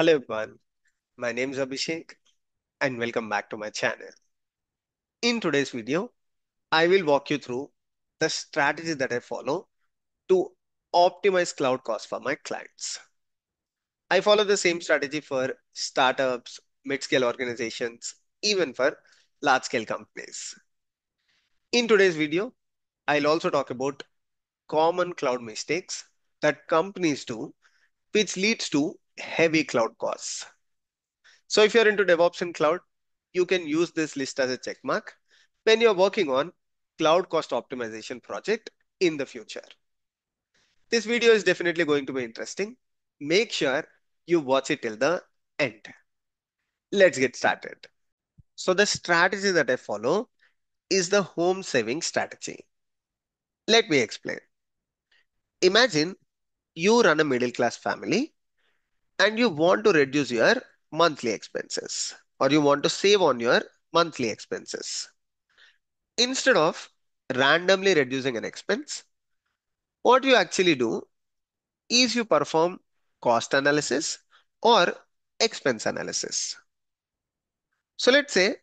Hello everyone, my name is Abhishek and welcome back to my channel. In today's video, I will walk you through the strategy that I follow to optimize cloud costs for my clients. I follow the same strategy for startups, mid-scale organizations, even for large-scale companies. In today's video, I'll also talk about common cloud mistakes that companies do, which leads to heavy cloud costs. So if you're into DevOps and cloud, you can use this list as a check mark when you're working on cloud cost optimization project in the future. This video is definitely going to be interesting. Make sure you watch it till the end. Let's get started. So the strategy that I follow is the home saving strategy. Let me explain. Imagine you run a middle class family and you want to reduce your monthly expenses, or you want to save on your monthly expenses. Instead of randomly reducing an expense, what you actually do is you perform cost analysis or expense analysis. So let's say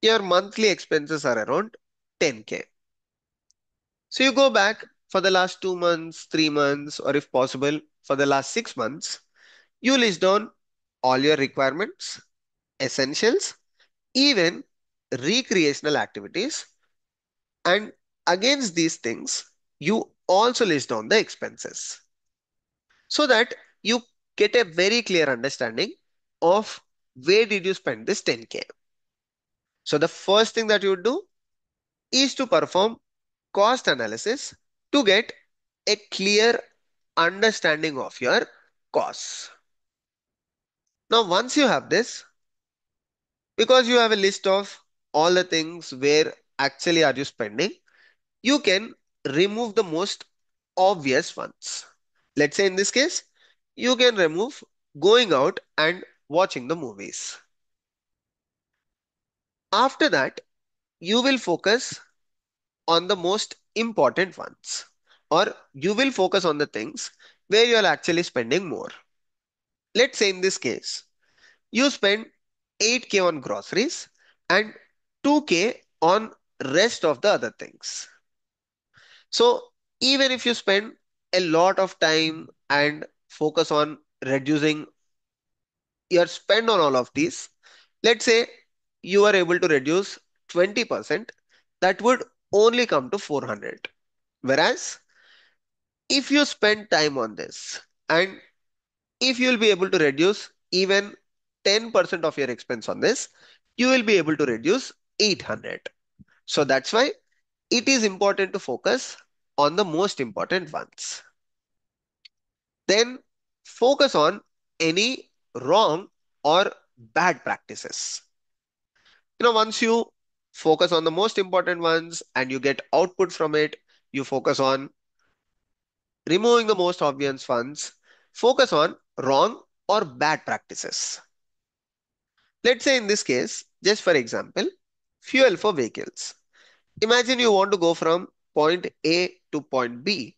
your monthly expenses are around 10K. So you go back for the last 2 months, 3 months, or if possible, for the last 6 months, you list down all your requirements, essentials, even recreational activities. And against these things, you also list down the expenses so that you get a very clear understanding of where did you spend this 10K. So the first thing that you do is to perform cost analysis to get a clear understanding of your costs. Now, once you have this, because you have a list of all the things where actually are you spending, you can remove the most obvious ones. Let's say in this case, you can remove going out and watching the movies. After that, you will focus on the most important ones, or you will focus on the things where you are actually spending more. Let's say in this case, you spend 8K on groceries and 2K on rest of the other things. So even if you spend a lot of time and focus on reducing your spend on all of these, let's say you are able to reduce 20%, that would only come to 400. Whereas if you spend time on this, and if you'll be able to reduce even 10% of your expense on this, you will be able to reduce 800. So that's why it is important to focus on the most important ones. Then focus on any wrong or bad practices. You know, once you focus on the most important ones and you get output from it, you focus on removing the most obvious ones. Focus on wrong or bad practices. Let's say in this case, just for example, fuel for vehicles. Imagine you want to go from point A to point B.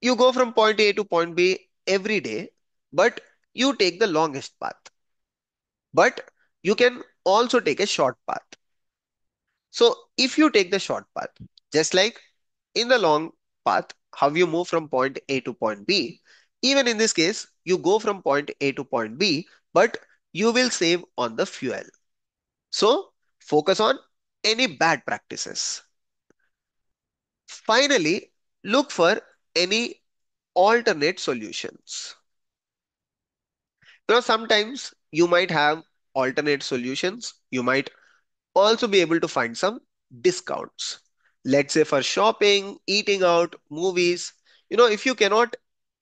You go from point A to point B every day, but you take the longest path. But you can also take a short path. So if you take the short path, just like in the long path, how you move from point A to point B, even in this case, you go from point A to point B, but you will save on the fuel. So focus on any bad practices. Finally, look for any alternate solutions. Now, sometimes you might have alternate solutions. You might also be able to find some discounts. Let's say for shopping, eating out, movies. You know, if you cannot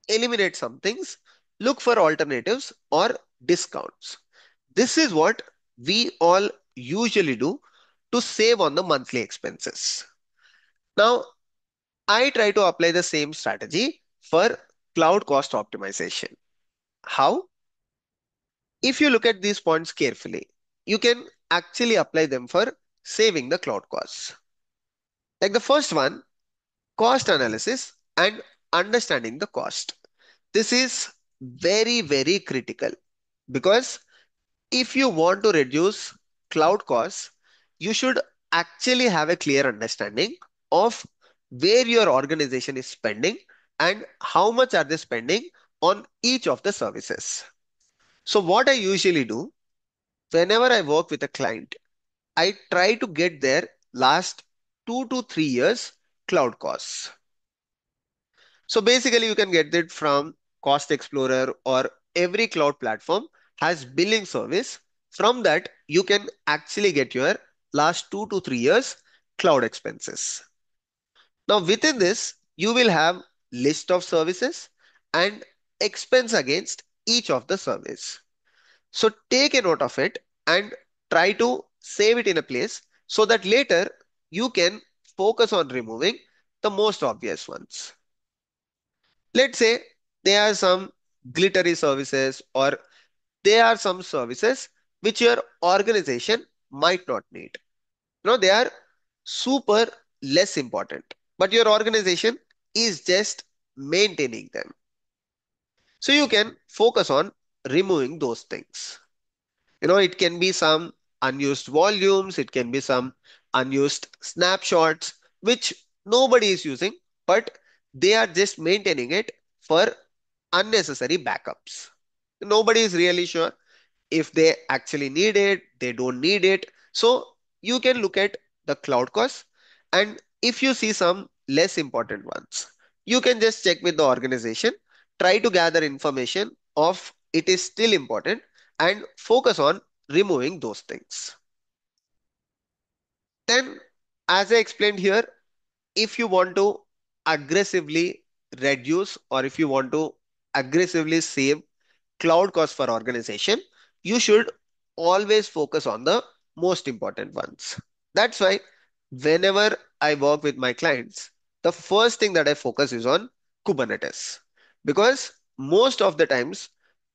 eliminate some things, look for alternatives or discounts. This is what we all usually do to save on the monthly expenses. Now, I try to apply the same strategy for cloud cost optimization. How? If you look at these points carefully, you can actually apply them for saving the cloud costs. Like the first one, cost analysis and understanding the cost. This is very, very critical, because if you want to reduce cloud costs, you should actually have a clear understanding of where your organization is spending and how much are they spending on each of the services. So what I usually do whenever I work with a client, I try to get their last 2 to 3 years cloud costs. So basically you can get it from Cost Explorer, or every cloud platform has billing service. From that, you can actually get your last 2 to 3 years cloud expenses. Now within this, you will have list of services and expense against each of the service. So take a note of it and try to save it in a place so that later you can focus on removing the most obvious ones. Let's say there are some glittery services, or there are some services which your organization might not need. You know, they are super less important, but your organization is just maintaining them. So you can focus on removing those things. You know, it can be some unused volumes, it can be some unused snapshots, which nobody is using, but they are just maintaining it for unnecessary backups. Nobody is really sure if they actually need it, they don't need it. So you can look at the cloud costs, and if you see some less important ones, you can just check with the organization, try to gather information of it is still important, and focus on removing those things. Then, as I explained here, if you want to aggressively reduce, or if you want to aggressively save cloud costs for organization, you should always focus on the most important ones. That's why whenever I work with my clients, the first thing that I focus is on Kubernetes, because most of the times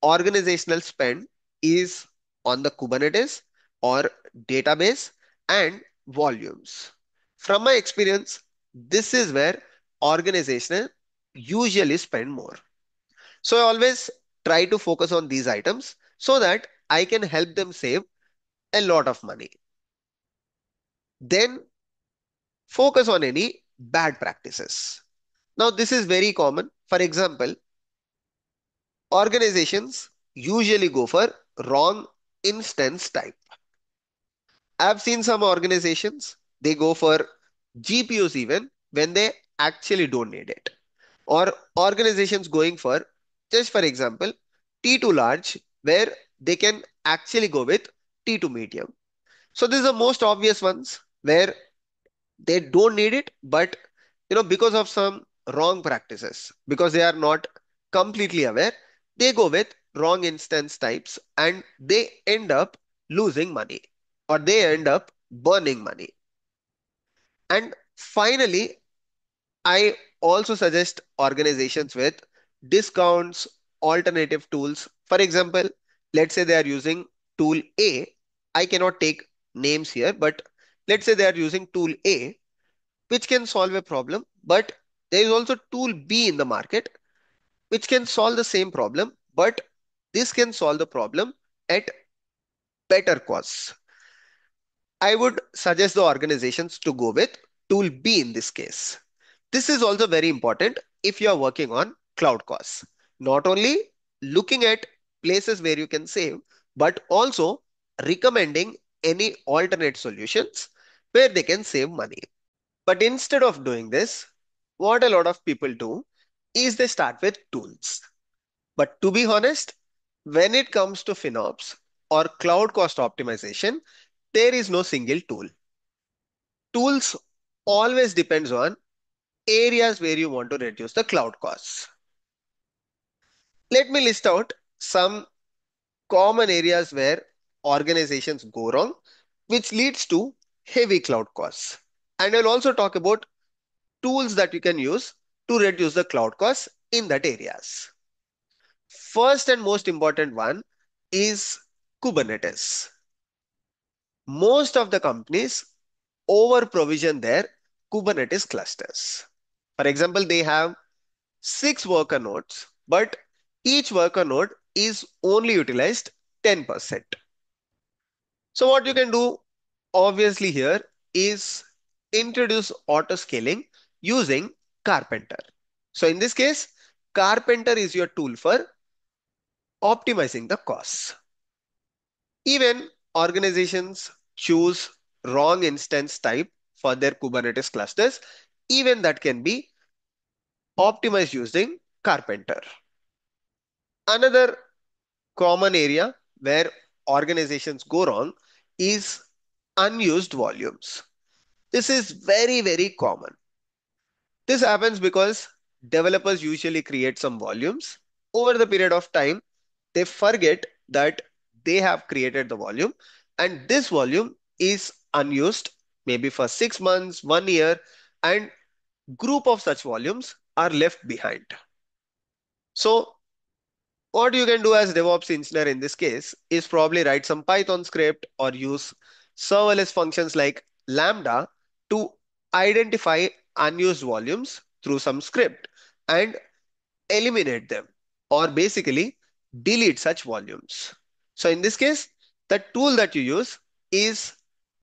organizational spend is on the Kubernetes or database and volumes. From my experience, this is where organizations usually spend more. So I always try to focus on these items so that I can help them save a lot of money. Then focus on any bad practices. Now this is very common. For example, organizations usually go for wrong instance type. I've seen some organizations, they go for GPUs even when they actually don't need it. Or organizations going for, just for example, T2 large, where they can actually go with T2 medium. So these are the most obvious ones where they don't need it, but you know, because of some wrong practices, because they are not completely aware, they go with wrong instance types and they end up losing money, or they end up burning money. And finally, I also suggest organizations with discounts, alternative tools. For example, let's say they are using tool A. I cannot take names here, but let's say they are using tool A, which can solve a problem, but there is also tool B in the market, which can solve the same problem, but this can solve the problem at better costs. I would suggest the organizations to go with tool B in this case. This is also very important if you are working on cloud costs. Not only looking at places where you can save, but also recommending any alternate solutions where they can save money. But instead of doing this, what a lot of people do is they start with tools. But to be honest, when it comes to FinOps or cloud cost optimization, there is no single tool. Tools always depends on areas where you want to reduce the cloud costs. Let me list out some common areas where organizations go wrong, which leads to heavy cloud costs. And I'll also talk about tools that you can use to reduce the cloud costs in that areas. First and most important one is Kubernetes. Most of the companies over-provision their Kubernetes clusters. For example, they have 6 worker nodes, but each worker node is only utilized 10%. So what you can do obviously here is introduce auto scaling using Carpenter. So in this case, Carpenter is your tool for optimizing the costs. Even organizations choose wrong instance type for their Kubernetes clusters. Even that can be optimized using Carpenter. Another common area where organizations go wrong is unused volumes. This is very, very common. This happens because developers usually create some volumes. Over the period of time, they forget that they have created the volume, and this volume is unused maybe for 6 months, 1 year, and group of such volumes are left behind. So what you can do as DevOps engineer in this case is probably write some Python script or use serverless functions like Lambda to identify unused volumes through some script and eliminate them, or basically delete such volumes. So in this case, the tool that you use is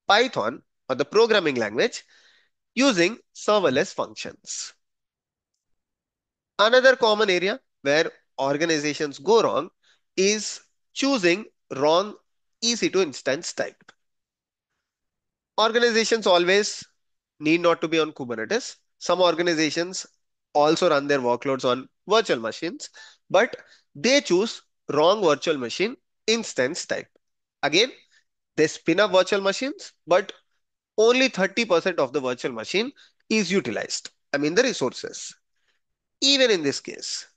Python, or the programming language, using serverless functions. Another common area where organizations go wrong is choosing wrong EC2 instance type. Organizations always need not to be on Kubernetes. Some organizations also run their workloads on virtual machines, but they choose wrong virtual machine instance type. Again, they spin up virtual machines, but only 30% of the virtual machine is utilized. I mean the resources. Even in this case,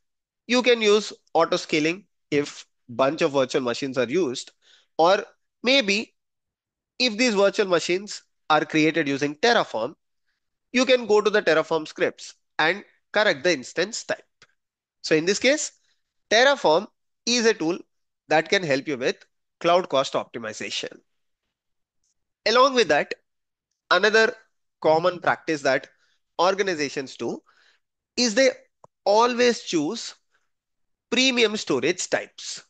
you can use auto scaling if a bunch of virtual machines are used, or maybe if these virtual machines are created using Terraform, you can go to the Terraform scripts and correct the instance type. So in this case, Terraform is a tool that can help you with cloud cost optimization. Along with that, another common practice that organizations do is they always choose premium storage types.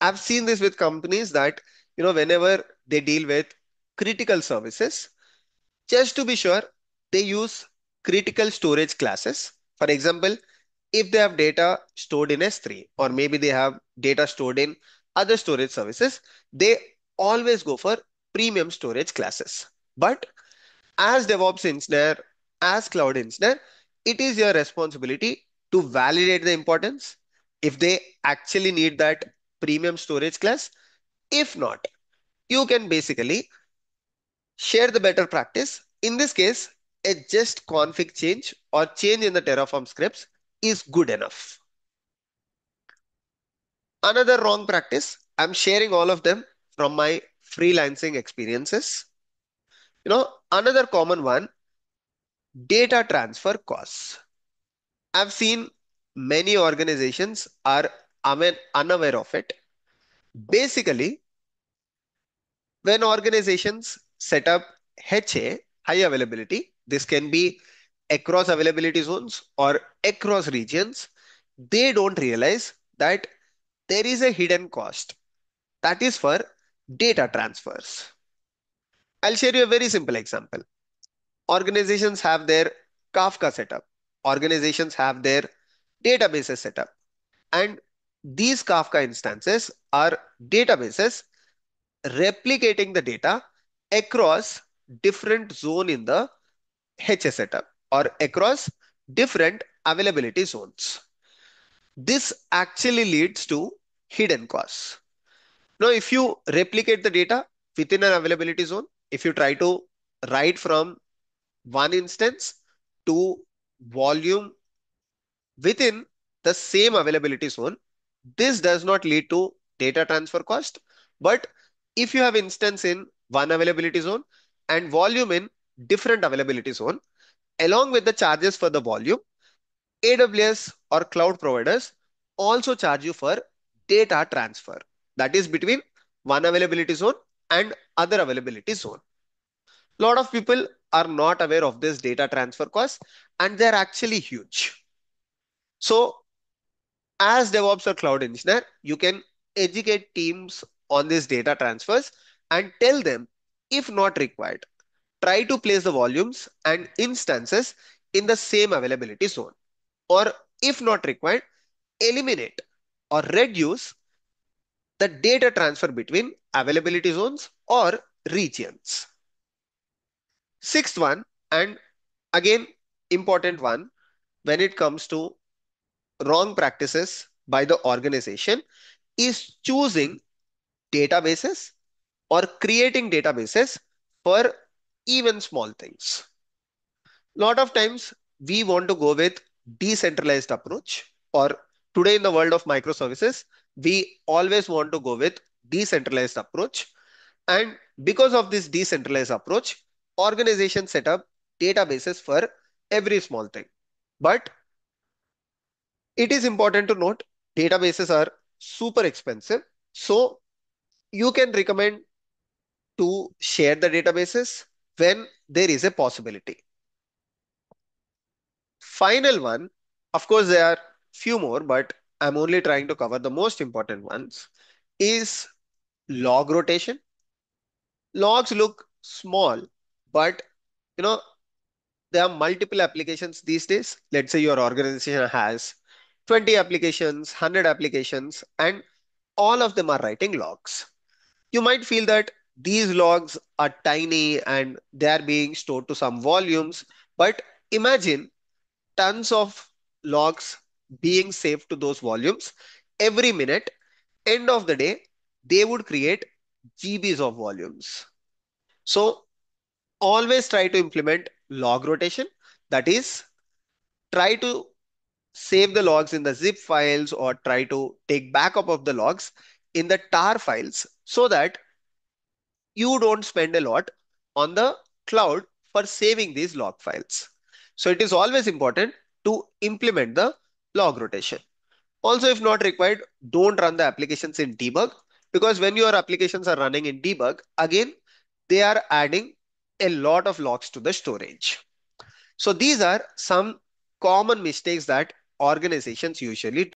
I've seen this with companies that, whenever they deal with critical services, just to be sure, they use critical storage classes. For example, if they have data stored in S3, or maybe they have data stored in other storage services, they always go for premium storage classes. But as DevOps engineer, as cloud engineer, it is your responsibility to validate the importance, if they actually need that premium storage class. If not, you can basically share the better practice. In this case, a just config change or change in the Terraform scripts is good enough. Another wrong practice, I'm sharing all of them from my freelancing experiences. Another common one, data transfer costs. I've seen many organizations are unaware of it. Basically, when organizations set up HA, high availability, this can be across availability zones or across regions, they don't realize that there is a hidden cost, that is for data transfers. I'll share you a very simple example. Organizations have their Kafka setup. Organizations have their databases setup. And these Kafka instances are databases replicating the data across different zone in the HA setup, or across different availability zones. This actually leads to hidden costs. Now, if you replicate the data within an availability zone, if you try to write from one instance to volume within the same availability zone, this does not lead to data transfer cost. But if you have instance in one availability zone and volume in different availability zone, along with the charges for the volume, AWS or cloud providers also charge you for data transfer, that is between one availability zone and other availability zone. A lot of people are not aware of this data transfer costs, and they're actually huge. So as DevOps or cloud engineer, you can educate teams on these data transfers and tell them, if not required, try to place the volumes and instances in the same availability zone, or if not required, eliminate or reduce the data transfer between availability zones or regions. Sixth one, and again important one when it comes to wrong practices by the organization, is choosing databases or creating databases for even small things. A lot of times we want to go with decentralized approach, or today in the world of microservices, we always want to go with decentralized approach. And because of this decentralized approach, organizations set up databases for every small thing. But it is important to note, databases are super expensive. So you can recommend to share the databases when there is a possibility. Final one, of course, there are few more, but I'm only trying to cover the most important ones, is log rotation. Logs look small, but you know, there are multiple applications these days. Let's say your organization has 20 applications, 100 applications, and all of them are writing logs. You might feel that these logs are tiny and they are being stored to some volumes, but imagine tons of logs being saved to those volumes every minute. End of the day, they would create GBs of volumes. So always try to implement log rotation. That is, try to save the logs in the zip files or try to take backup of the logs in the tar files, so that you don't spend a lot on the cloud for saving these log files. So it is always important to implement the log rotation. Also, if not required, don't run the applications in debug, because when your applications are running in debug, again, they are adding a lot of logs to the storage. So these are some common mistakes that organizations usually do.